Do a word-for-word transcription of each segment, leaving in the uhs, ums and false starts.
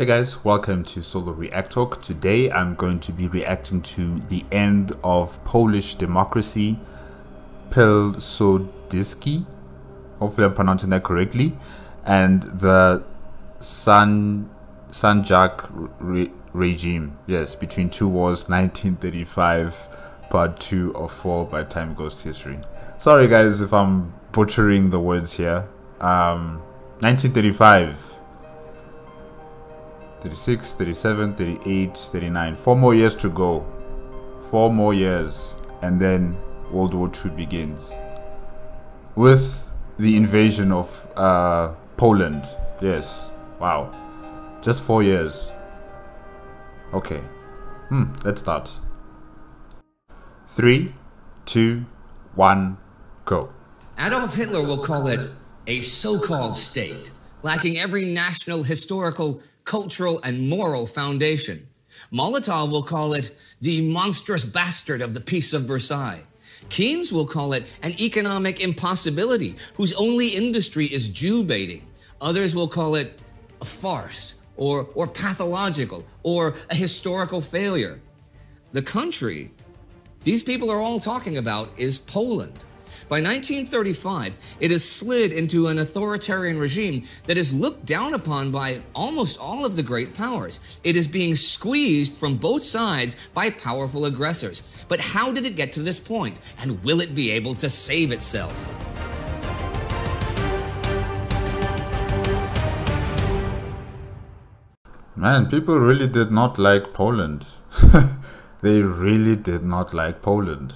Hey guys, welcome to Solo ReacTalk. Today I'm going to be reacting to the end of Polish democracy, Piłsudski, hopefully I'm pronouncing that correctly, and the San, Sanjak re regime, yes, between two wars, nineteen thirty-five, part two of four by Time Ghost History. Sorry guys if I'm butchering the words here, um, nineteen thirty-five. thirty-six, thirty-seven, thirty-eight, thirty-nine. Four more years to go. Four more years. And then World War Two begins. With the invasion of uh, Poland. Yes. Wow. Just four years. Okay. Hmm. Let's start. Three, two, one, go. Adolf Hitler will call it a so-called state, lacking every national, historical, cultural, and moral foundation. Molotov will call it the monstrous bastard of the Peace of Versailles. Keynes will call it an economic impossibility whose only industry is Jew baiting. Others will call it a farce or, or pathological or a historical failure. The country these people are all talking about is Poland. By nineteen thirty-five, it has slid into an authoritarian regime that is looked down upon by almost all of the great powers. It is being squeezed from both sides by powerful aggressors. But how did it get to this point? And will it be able to save itself? Man, people really did not like Poland. They really did not like Poland.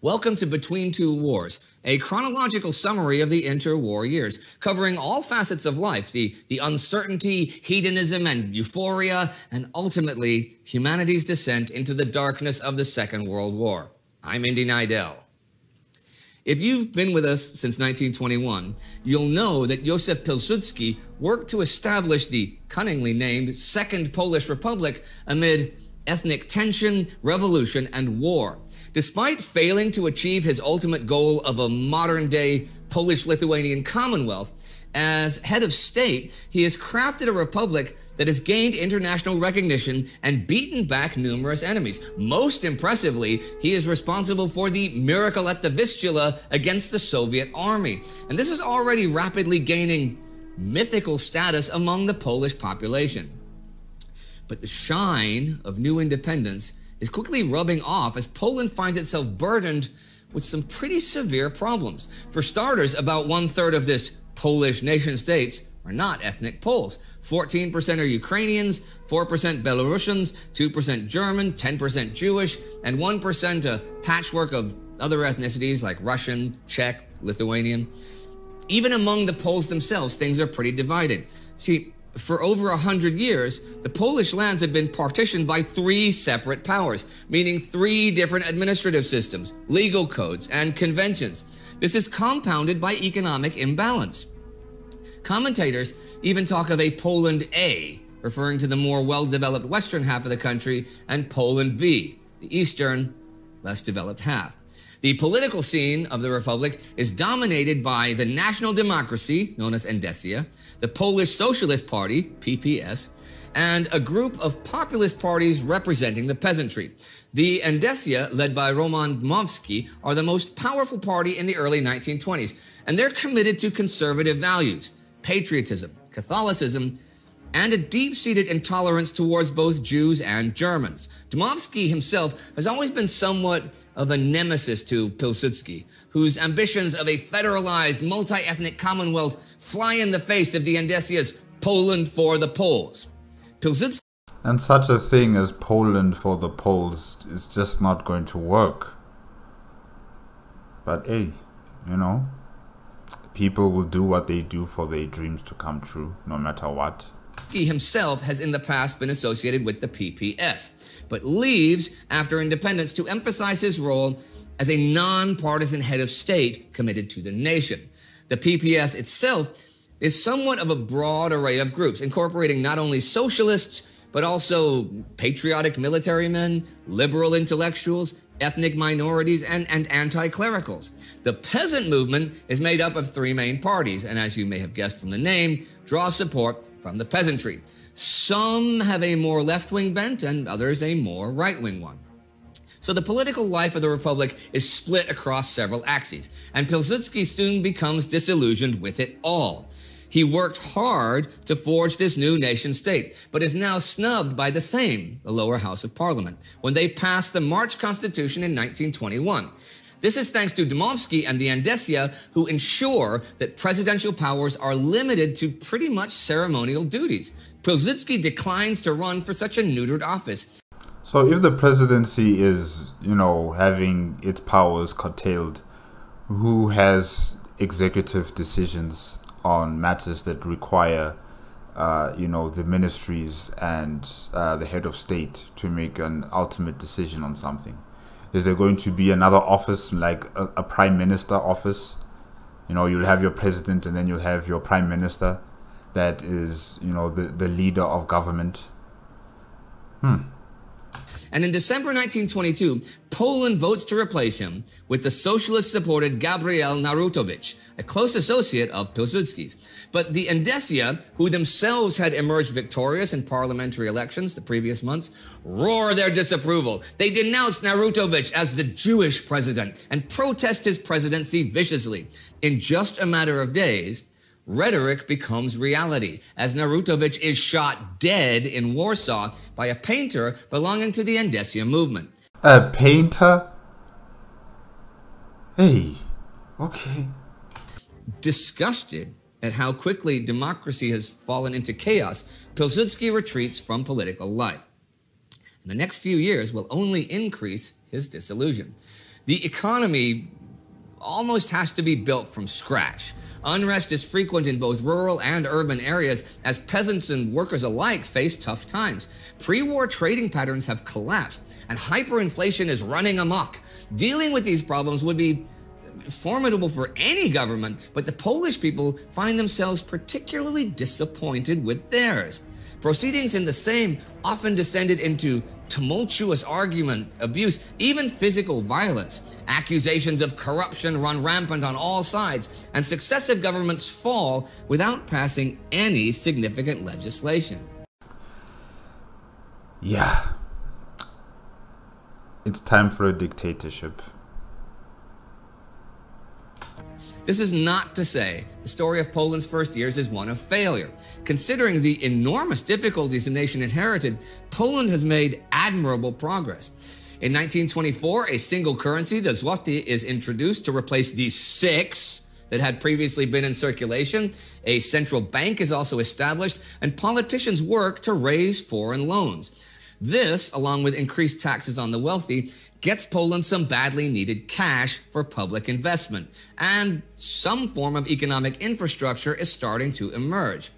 Welcome to Between Two Wars, a chronological summary of the interwar years, covering all facets of life, the, the uncertainty, hedonism, and euphoria, and ultimately, humanity's descent into the darkness of the Second World War. I'm Indy Neidell. If you've been with us since nineteen twenty-one, you'll know that Józef Piłsudski worked to establish the cunningly named Second Polish Republic amid ethnic tension, revolution, and war. Despite failing to achieve his ultimate goal of a modern-day Polish-Lithuanian Commonwealth, as head of state, he has crafted a republic that has gained international recognition and beaten back numerous enemies. Most impressively, he is responsible for the miracle at the Vistula against the Soviet army. And this is already rapidly gaining mythical status among the Polish population. But the shine of new independence is quickly rubbing off as Poland finds itself burdened with some pretty severe problems. For starters, about one-third of this Polish nation-states are not ethnic Poles. fourteen percent are Ukrainians, four percent Belarusians, two percent German, ten percent Jewish, and one percent a patchwork of other ethnicities like Russian, Czech, Lithuanian. Even among the Poles themselves, things are pretty divided. See, for over a hundred years, the Polish lands have been partitioned by three separate powers, meaning three different administrative systems, legal codes, and conventions. This is compounded by economic imbalance. Commentators even talk of a Poland A, referring to the more well-developed western half of the country, and Poland B, the eastern, less developed half. The political scene of the Republic is dominated by the National Democracy, known as Endecja, the Polish Socialist Party, P P S, and a group of populist parties representing the peasantry. The Endecja, led by Roman Dmowski, are the most powerful party in the early nineteen twenties, and they're committed to conservative values, patriotism, Catholicism, and a deep-seated intolerance towards both Jews and Germans. Dmowski himself has always been somewhat of a nemesis to Piłsudski, whose ambitions of a federalized, multi-ethnic commonwealth fly in the face of the Endecja's Poland for the Poles. Piłsudski... And such a thing as Poland for the Poles is just not going to work. But hey, you know, people will do what they do for their dreams to come true, no matter what. He himself has in the past been associated with the P P S, but leaves after independence to emphasize his role as a non-partisan head of state committed to the nation. The P P S itself is somewhat of a broad array of groups, incorporating not only socialists, but also patriotic military men, liberal intellectuals, ethnic minorities, and, and anti-clericals. The peasant movement is made up of three main parties, and as you may have guessed from the name, draws support from the peasantry. Some have a more left-wing bent and others a more right-wing one. So the political life of the Republic is split across several axes, and Piłsudski soon becomes disillusioned with it all. He worked hard to forge this new nation-state, but is now snubbed by the Sejm, the lower house of parliament, when they passed the March Constitution in nineteen twenty-one. This is thanks to Dmowski and the Endecja, who ensure that presidential powers are limited to pretty much ceremonial duties. Piłsudski declines to run for such a neutered office. So if the presidency is, you know, having its powers curtailed, who has executive decisions on matters that require, uh, you know, the ministries and uh, the head of state to make an ultimate decision on something? Is there going to be another office, like a, a prime minister office? You know, you'll have your president and then you'll have your prime minister that is, you know, the, the leader of government. Hmm. And in December nineteen twenty-two, Poland votes to replace him with the socialist-supported Gabriel Narutowicz, a close associate of Piłsudski's. But the Endecja, who themselves had emerged victorious in parliamentary elections the previous months, roar their disapproval. They denounce Narutowicz as the Jewish president and protest his presidency viciously. In just a matter of days, rhetoric becomes reality, as Narutowicz is shot dead in Warsaw by a painter belonging to the Endecja movement. A painter? Hey, okay. Disgusted at how quickly democracy has fallen into chaos, Piłsudski retreats from political life. The next few years will only increase his disillusion. The economy almost has to be built from scratch. Unrest is frequent in both rural and urban areas as peasants and workers alike face tough times. Pre-war trading patterns have collapsed and hyperinflation is running amok. Dealing with these problems would be formidable for any government, but the Polish people find themselves particularly disappointed with theirs. Proceedings in the Sejm often descended into tumultuous argument, abuse, even physical violence. Accusations of corruption run rampant on all sides, and successive governments fall without passing any significant legislation. Yeah. It's time for a dictatorship. This is not to say the story of Poland's first years is one of failure. Considering the enormous difficulties the nation inherited, Poland has made admirable progress. In nineteen twenty-four, a single currency, the złoty, is introduced to replace the six that had previously been in circulation. A central bank is also established, and politicians work to raise foreign loans. This, along with increased taxes on the wealthy, gets Poland some badly needed cash for public investment, and some form of economic infrastructure is starting to emerge.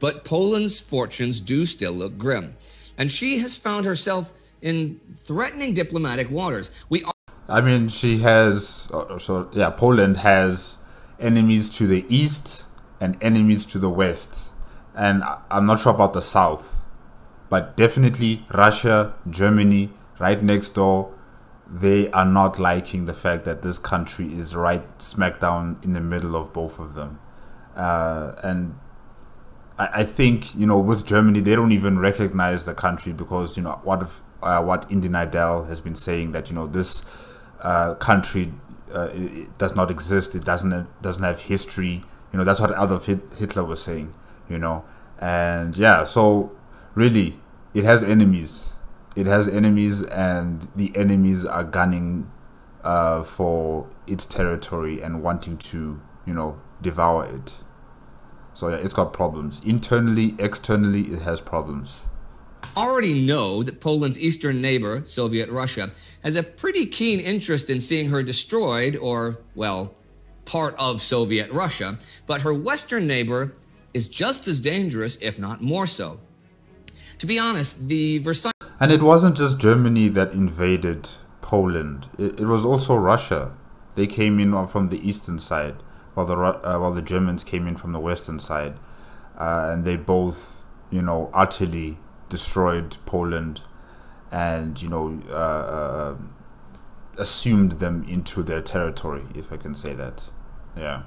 But Poland's fortunes do still look grim, and she has found herself in threatening diplomatic waters. We are I mean, she has, so yeah, Poland has enemies to the east and enemies to the west, and I'm not sure about the south. But definitely Russia, Germany, right next door, they are not liking the fact that this country is right smack down in the middle of both of them. Uh, and I, I think, you know, with Germany, they don't even recognize the country because, you know, what if, uh, what Indy Neidell has been saying that, you know, this uh, country uh, it, it does not exist. It doesn't, it doesn't have history. You know, that's what Adolf Hitler was saying, you know. And yeah, so... really, it has enemies. It has enemies, and the enemies are gunning uh, for its territory and wanting to, you know, devour it. So yeah, it's got problems. Internally, externally, it has problems. Already know that Poland's eastern neighbor, Soviet Russia, has a pretty keen interest in seeing her destroyed or, well, part of Soviet Russia, but her western neighbor is just as dangerous, if not more so. To be honest, the Versailles... And it wasn't just Germany that invaded Poland. It, it was also Russia. They came in from the eastern side, while the, uh, while the Germans came in from the western side. Uh, and they both, you know, utterly destroyed Poland and, you know, uh, assumed them into their territory, if I can say that. Yeah.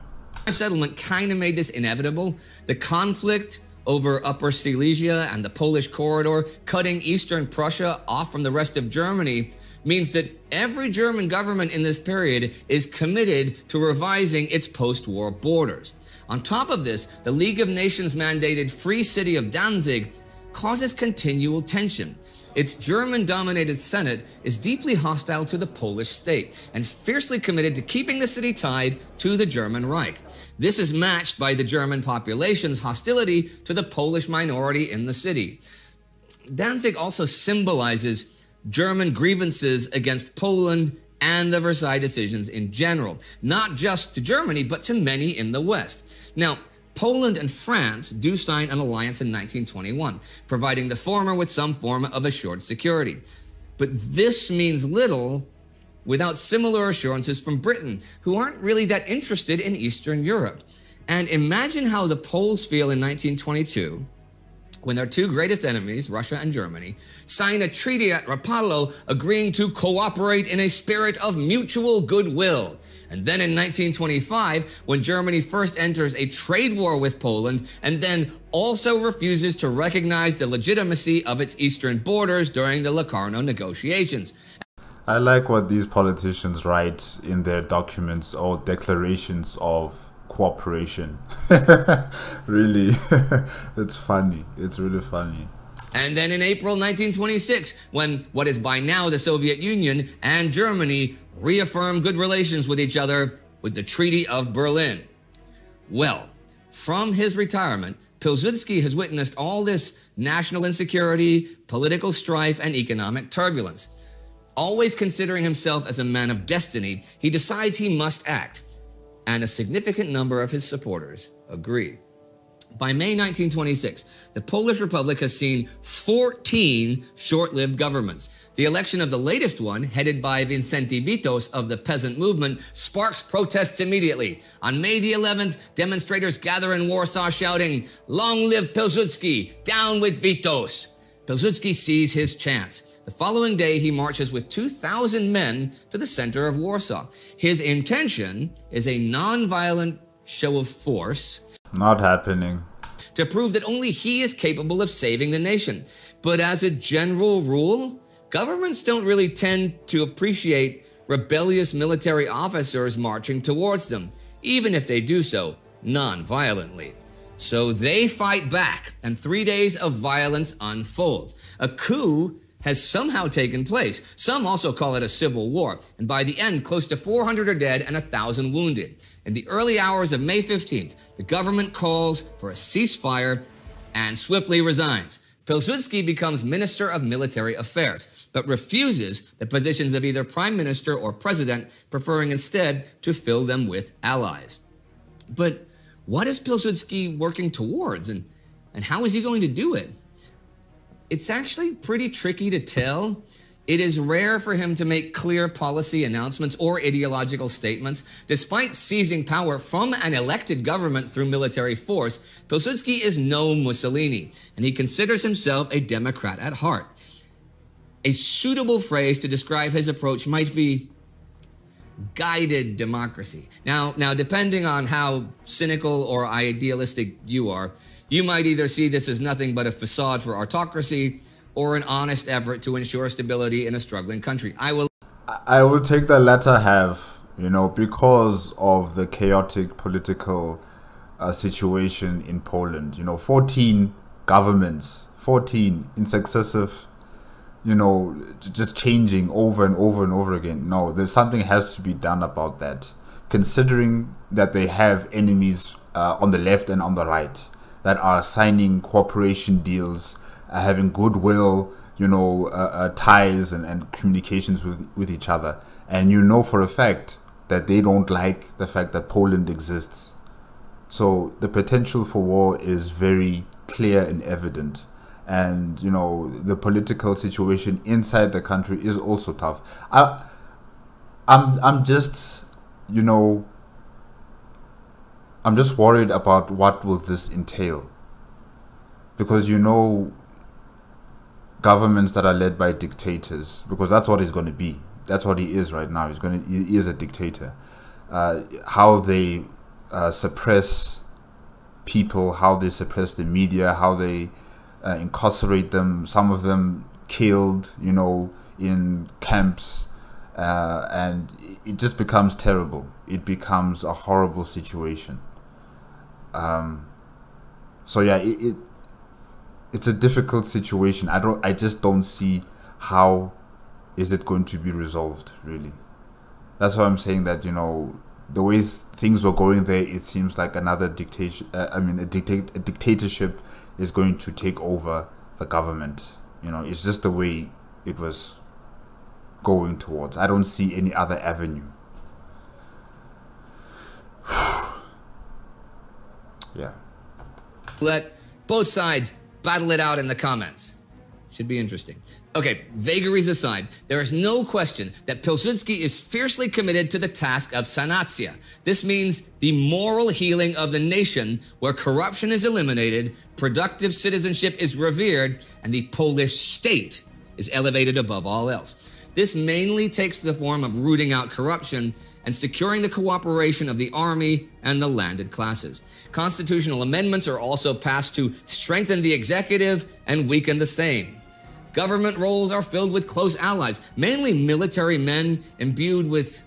The settlement kind of made this inevitable. The conflict... over Upper Silesia and the Polish Corridor, cutting Eastern Prussia off from the rest of Germany, means that every German government in this period is committed to revising its post-war borders. On top of this, the League of Nations mandated Free City of Danzig causes continual tension. Its German-dominated Senate is deeply hostile to the Polish state and fiercely committed to keeping the city tied to the German Reich. This is matched by the German population's hostility to the Polish minority in the city. Danzig also symbolizes German grievances against Poland and the Versailles decisions in general, not just to Germany, but to many in the West. Now, Poland and France do sign an alliance in nineteen twenty-one, providing the former with some form of assured security. But this means little without similar assurances from Britain, who aren't really that interested in Eastern Europe. And imagine how the Poles feel in nineteen twenty-two when their two greatest enemies, Russia and Germany, sign a treaty at Rapallo agreeing to cooperate in a spirit of mutual goodwill. And then in nineteen twenty-five, when Germany first enters a trade war with Poland and then also refuses to recognize the legitimacy of its eastern borders during the Locarno negotiations. I like what these politicians write in their documents or declarations of cooperation. Really, it's funny. It's really funny. And then in April nineteen twenty-six, when what is by now the Soviet Union and Germany reaffirm good relations with each other with the Treaty of Berlin. Well, from his retirement, Piłsudski has witnessed all this national insecurity, political strife, and economic turbulence. Always considering himself as a man of destiny, he decides he must act. And a significant number of his supporters agree. By May nineteen twenty-six, the Polish Republic has seen fourteen short-lived governments. The election of the latest one, headed by Wincenty Witos of the peasant movement, sparks protests immediately. On May the eleventh, demonstrators gather in Warsaw shouting, "Long live Piłsudski! Down with Witos!" Piłsudski sees his chance. The following day, he marches with two thousand men to the center of Warsaw. His intention is a non-violent show of force. Not happening. To prove that only he is capable of saving the nation. But as a general rule, governments don't really tend to appreciate rebellious military officers marching towards them, even if they do so non-violently. So they fight back, and three days of violence unfolds. A coup has somehow taken place. Some also call it a civil war. And by the end, close to four hundred are dead and one thousand wounded. In the early hours of May fifteenth, the government calls for a ceasefire and swiftly resigns. Piłsudski becomes Minister of Military Affairs, but refuses the positions of either Prime Minister or President, preferring instead to fill them with allies. But what is Piłsudski working towards, and, and how is he going to do it? It's actually pretty tricky to tell. It is rare for him to make clear policy announcements or ideological statements. Despite seizing power from an elected government through military force, Piłsudski is no Mussolini, and he considers himself a Democrat at heart. A suitable phrase to describe his approach might be guided democracy. Now, now, depending on how cynical or idealistic you are, you might either see this as nothing but a facade for autocracy or an honest effort to ensure stability in a struggling country. I will I will take the latter half, you know, because of the chaotic political uh, situation in Poland. You know, fourteen governments, fourteen in successive, you know, just changing over and over and over again. No, there's something has to be done about that, considering that they have enemies uh, on the left and on the right that are signing cooperation deals, uh, having goodwill, you know, uh, uh, ties and, and communications with, with each other. And you know for a fact that they don't like the fact that Poland exists. So the potential for war is very clear and evident. And, you know, the political situation inside the country is also tough. I, I'm, I'm just, you know, I'm just worried about what will this entail. Because, you know, governments that are led by dictators, because that's what he's going to be. That's what he is right now. He's going to, he is a dictator. Uh, how they uh, suppress people, how they suppress the media, how they uh, incarcerate them, some of them killed, you know, in camps, uh, and it just becomes terrible. It becomes a horrible situation. Um, so yeah, it, it it's a difficult situation. I don't, I just don't see how is it going to be resolved, really. That's why I'm saying that, you know, the way things were going there, it seems like another dictation. Uh, I mean, a, dictate, a dictatorship is going to take over the government. You know, it's just the way it was going towards. I don't see any other avenue. Yeah. Let both sides battle it out in the comments. Should be interesting. Okay, vagaries aside, there is no question that Piłsudski is fiercely committed to the task of sanacja. This means the moral healing of the nation, where corruption is eliminated, productive citizenship is revered, and the Polish state is elevated above all else. This mainly takes the form of rooting out corruption and securing the cooperation of the army and the landed classes. Constitutional amendments are also passed to strengthen the executive and weaken the same. Government roles are filled with close allies, mainly military men imbued with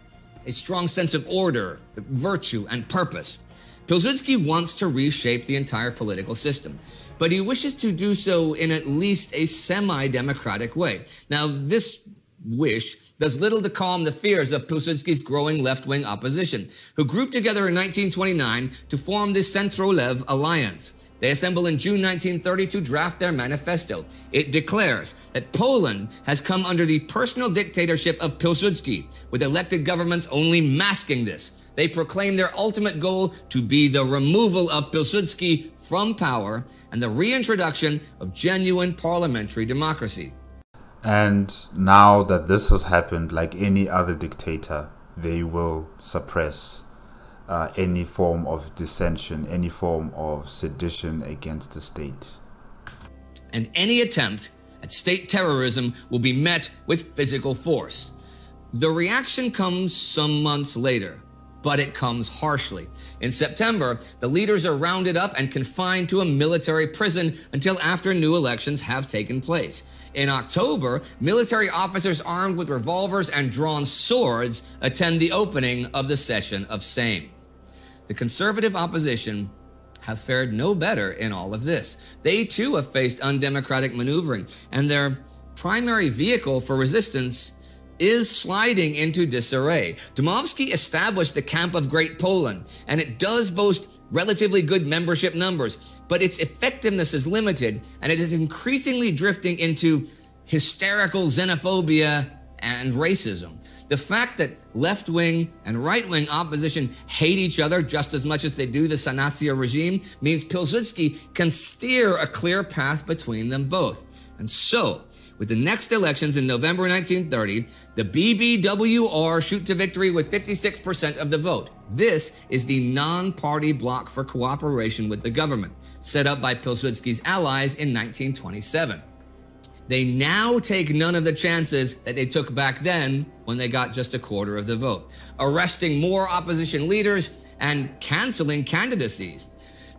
a strong sense of order, virtue, and purpose. Piłsudski wants to reshape the entire political system, but he wishes to do so in at least a semi-democratic way. Now, this wish does little to calm the fears of Piłsudski's growing left-wing opposition, who grouped together in nineteen twenty-nine to form the Centrolew Alliance. They assemble in June nineteen thirty to draft their manifesto. It declares that Poland has come under the personal dictatorship of Piłsudski, with elected governments only masking this. They proclaim their ultimate goal to be the removal of Piłsudski from power and the reintroduction of genuine parliamentary democracy. And now that this has happened, like any other dictator, they will suppress Uh, any form of dissension, any form of sedition against the state. And any attempt at state terrorism will be met with physical force. The reaction comes some months later, but it comes harshly. In September, the leaders are rounded up and confined to a military prison until after new elections have taken place. In October, military officers armed with revolvers and drawn swords attend the opening of the session of Sejm. The conservative opposition have fared no better in all of this. They too have faced undemocratic maneuvering, and their primary vehicle for resistance is sliding into disarray. Dmowski established the Camp of Great Poland, and it does boast relatively good membership numbers, but its effectiveness is limited, and it is increasingly drifting into hysterical xenophobia and racism. The fact that left-wing and right-wing opposition hate each other just as much as they do the sanacja regime means Piłsudski can steer a clear path between them both. And so, with the next elections in November nineteen thirty, the B B W R shoot to victory with fifty-six percent of the vote. This is the non-party bloc for cooperation with the government, set up by Piłsudski's allies in nineteen twenty-seven. They now take none of the chances that they took back then when they got just a quarter of the vote, arresting more opposition leaders and canceling candidacies.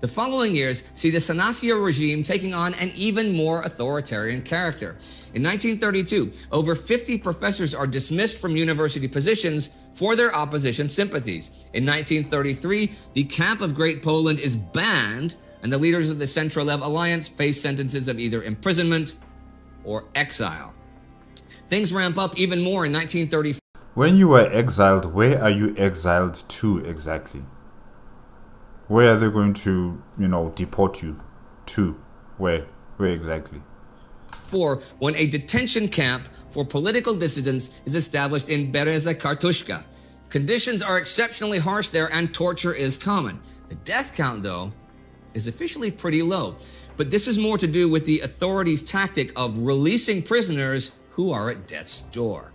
The following years see the sanacja regime taking on an even more authoritarian character. In nineteen thirty-two, over fifty professors are dismissed from university positions for their opposition sympathies. In nineteen thirty-three, the Camp of Great Poland is banned, and the leaders of the Centrolew Alliance face sentences of either imprisonment or exile. Things ramp up even more in nineteen thirty-four. When you are exiled, where are you exiled to exactly? Where are they going to, you know, deport you to? Where? Where exactly? Four, when a detention camp for political dissidents is established in Bereza Kartuszka. Conditions are exceptionally harsh there and torture is common. The death count, though, is officially pretty low. But this is more to do with the authorities' tactic of releasing prisoners who are at death's door.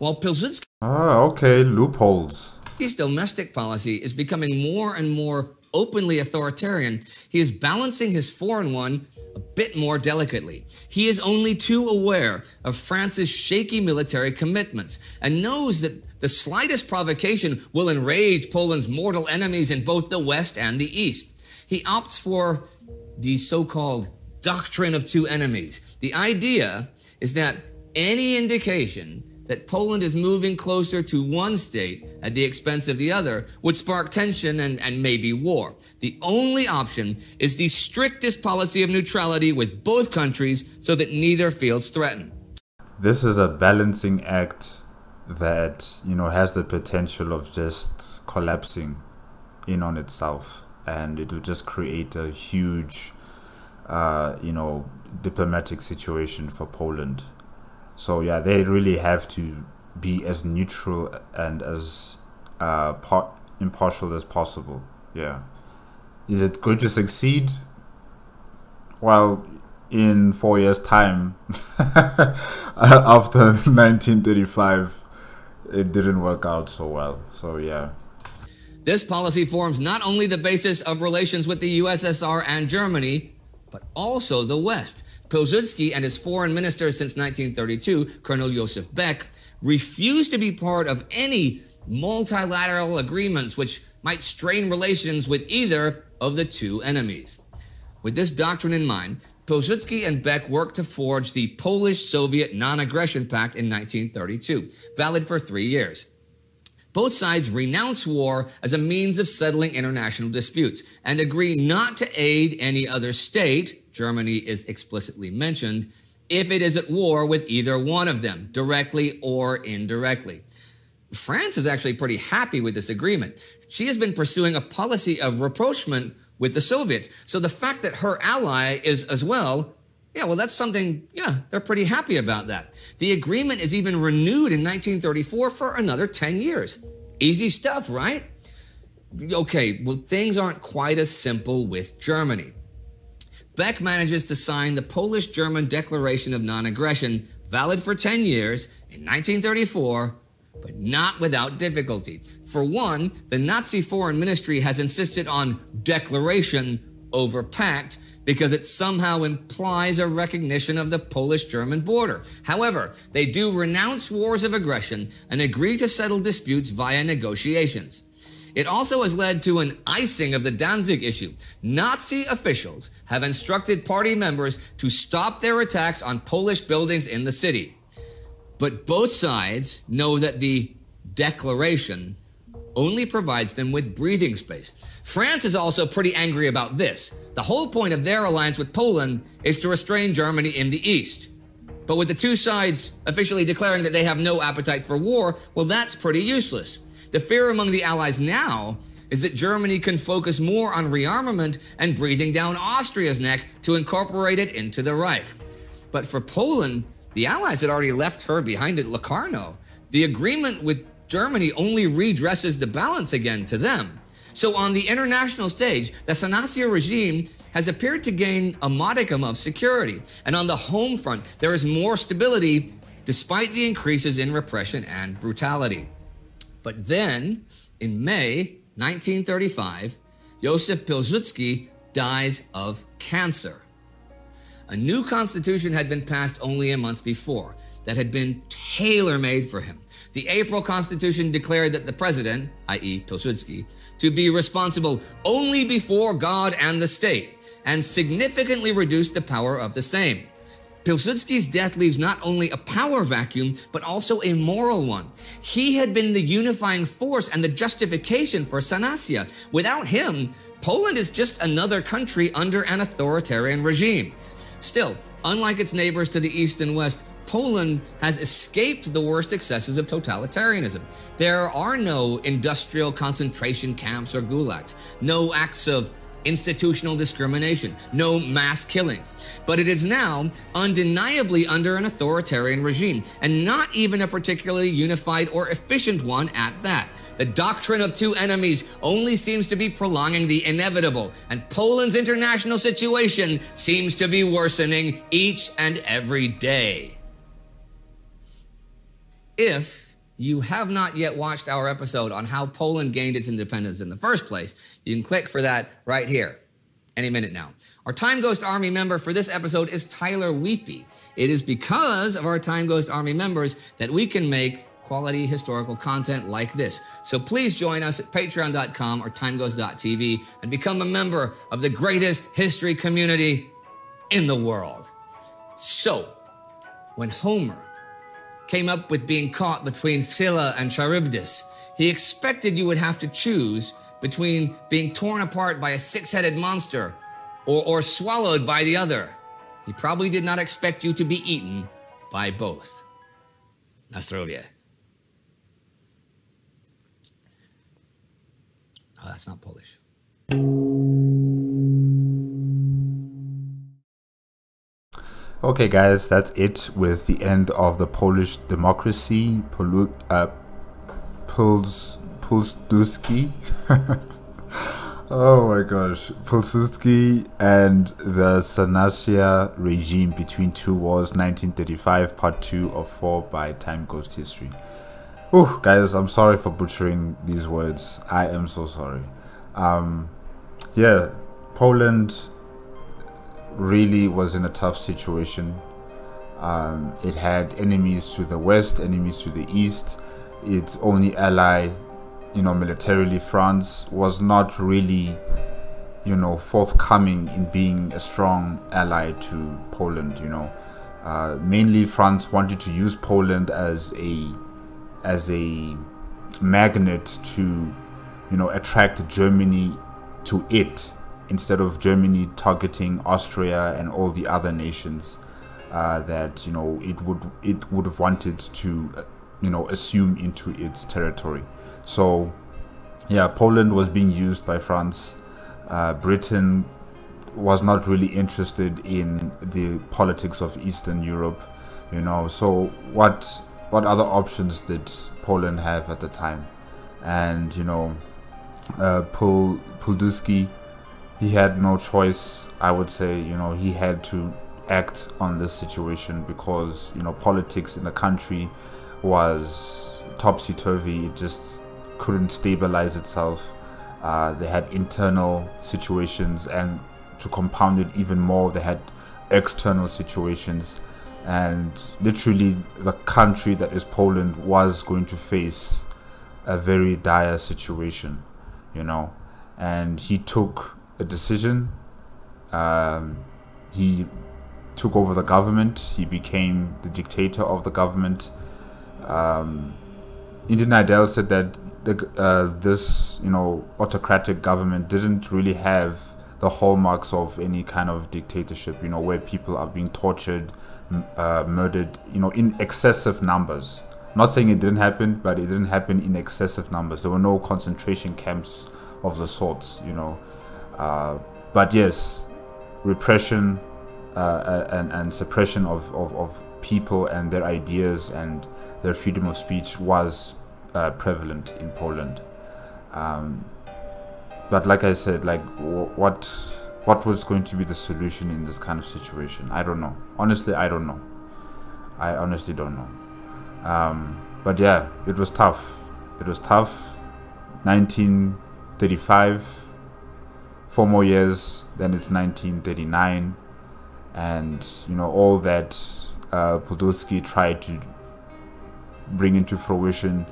While Piłsudski... Ah, okay, loopholes. His domestic policy is becoming more and more openly authoritarian. He is balancing his foreign one a bit more delicately. He is only too aware of France's shaky military commitments and knows that the slightest provocation will enrage Poland's mortal enemies in both the West and the East. he opts for the so-called doctrine of two enemies. The idea is that any indication that Poland is moving closer to one state at the expense of the other would spark tension and, and maybe war. The only option is the strictest policy of neutrality with both countries so that neither feels threatened. This is a balancing act that, you know, has the potential of just collapsing in on itself. And it will just create a huge, uh, you know, diplomatic situation for Poland. So yeah, they really have to be as neutral and as uh, part, impartial as possible. Yeah. Is it going to succeed? Well, in four years' time, after nineteen thirty-five, it didn't work out so well. So yeah. This policy forms not only the basis of relations with the U S S R and Germany, but also the West. Piłsudski and his foreign minister since nineteen thirty-two, Colonel Josef Beck, refused to be part of any multilateral agreements which might strain relations with either of the two enemies. With this doctrine in mind, Piłsudski and Beck worked to forge the Polish-Soviet Non-Aggression Pact in nineteen thirty-two, valid for three years. Both sides renounce war as a means of settling international disputes and agree not to aid any other state, Germany is explicitly mentioned, if it is at war with either one of them, directly or indirectly. France is actually pretty happy with this agreement. She has been pursuing a policy of rapprochement with the Soviets. So the fact that her ally is as well, yeah, well, that's something, yeah, they're pretty happy about that. The agreement is even renewed in nineteen thirty-four for another ten years. Easy stuff, right? Okay, well, things aren't quite as simple with Germany. Beck manages to sign the Polish-German Declaration of Non-Aggression, valid for ten years, in nineteen thirty-four, but not without difficulty. For one, the Nazi Foreign Ministry has insisted on declaration over pact because it somehow implies a recognition of the Polish-German border. However, they do renounce wars of aggression and agree to settle disputes via negotiations. It also has led to an icing of the Danzig issue. Nazi officials have instructed party members to stop their attacks on Polish buildings in the city. But both sides know that the declaration only provides them with breathing space. France is also pretty angry about this. The whole point of their alliance with Poland is to restrain Germany in the East. But with the two sides officially declaring that they have no appetite for war, well, that's pretty useless. The fear among the Allies now is that Germany can focus more on rearmament and breathing down Austria's neck to incorporate it into the Reich. But for Poland, the Allies had already left her behind at Locarno. The agreement with Germany only redresses the balance again to them. So on the international stage, the sanacja regime has appeared to gain a modicum of security. And on the home front, there is more stability despite the increases in repression and brutality. But then, in May nineteen thirty-five, Józef Piłsudski dies of cancer. A new constitution had been passed only a month before that had been tailor-made for him. The April Constitution declared that the president, that is. Piłsudski, to be responsible only before God and the state, and significantly reduced the power of the same. Piłsudski's death leaves not only a power vacuum, but also a moral one. He had been the unifying force and the justification for sanacja. Without him, Poland is just another country under an authoritarian regime. Still, unlike its neighbors to the east and west, Poland has escaped the worst excesses of totalitarianism. There are no industrial concentration camps or gulags, no acts of institutional discrimination, no mass killings. But it is now undeniably under an authoritarian regime, and not even a particularly unified or efficient one at that. The doctrine of two enemies only seems to be prolonging the inevitable, and Poland's international situation seems to be worsening each and every day. If you have not yet watched our episode on how Poland gained its independence in the first place, you can click for that right here, any minute now. Our Time Ghost Army member for this episode is Tyler Weepy. It is because of our Time Ghost Army members that we can make quality historical content like this. So please join us at patreon dot com or timeghost dot t v and become a member of the greatest history community in the world. So, when Homer came up with being caught between Scylla and Charybdis, he expected you would have to choose between being torn apart by a six-headed monster or, or swallowed by the other. He probably did not expect you to be eaten by both. Nastrolia. Oh, that's not Polish. Okay, guys, that's it with the end of the Polish democracy. Polu uh, Puls Piłsudski. Oh my gosh, Piłsudski and the sanacja regime between two wars, nineteen thirty-five, part two of four by Time Ghost History. Oh, guys, I'm sorry for butchering these words. I am so sorry. Um, yeah, Poland really was in a tough situation. Um, it had enemies to the west, enemies to the east. Its only ally, you know, militarily, France, was not really, you know, forthcoming in being a strong ally to Poland. You know, uh, mainly France wanted to use Poland as a as a magnet to, you know, attract Germany to it, instead of Germany targeting Austria and all the other nations uh, that, you know, it would it would have wanted to, you know, assume into its territory. So, yeah, Poland was being used by France. Uh, Britain was not really interested in the politics of Eastern Europe, you know. So what what other options did Poland have at the time? And, you know, uh, Piłsudski, he had no choice, I would say. You know, he had to act on this situation because, you know, politics in the country was topsy-turvy. It just couldn't stabilize itself. Uh, they had internal situations, and to compound it even more, they had external situations, and literally the country that is Poland was going to face a very dire situation, you know. And he took a decision. Um, he took over the government. He became the dictator of the government. Um, Indy Neidell said that the, uh, this, you know, autocratic government didn't really have the hallmarks of any kind of dictatorship, you know, where people are being tortured, uh, murdered, you know, in excessive numbers. Not saying it didn't happen, but it didn't happen in excessive numbers. There were no concentration camps of the sorts, you know. Uh, but yes, repression uh, and, and suppression of, of, of people and their ideas and their freedom of speech was uh, prevalent in Poland. Um, but like I said, like w what what was going to be the solution in this kind of situation? I don't know. Honestly, I don't know. I honestly don't know. Um, but yeah, it was tough. It was tough. nineteen thirty-five, four more years, then it's nineteen thirty-nine, and, you know, all that Uh, Piłsudski tried to bring into fruition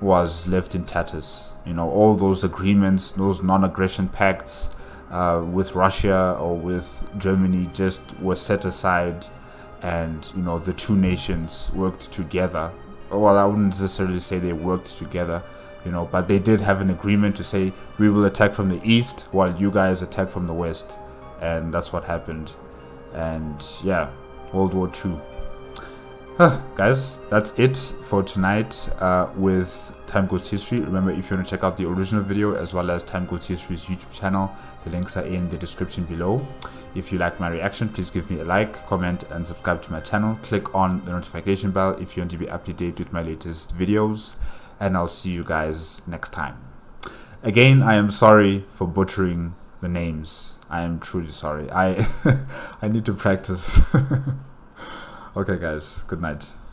was left in tatters. You know, all those agreements, those non-aggression pacts uh, with Russia or with Germany just were set aside, and, you know, the two nations worked together. Well, I wouldn't necessarily say they worked together, you know, but they did have an agreement to say, we will attack from the east while you guys attack from the west. And that's what happened. And yeah, World War Two. Huh, guys, that's it for tonight uh, with Time Ghost History. Remember, if you want to check out the original video as well as Time Ghost History's YouTube channel, the links are in the description below. If you like my reaction, please give me a like, comment, and subscribe to my channel. Click on the notification bell if you want to be up to date with my latest videos, and I'll see you guys next time. Again, I am sorry for butchering the names. I am truly sorry. I I need to practice. Okay, guys. Good night.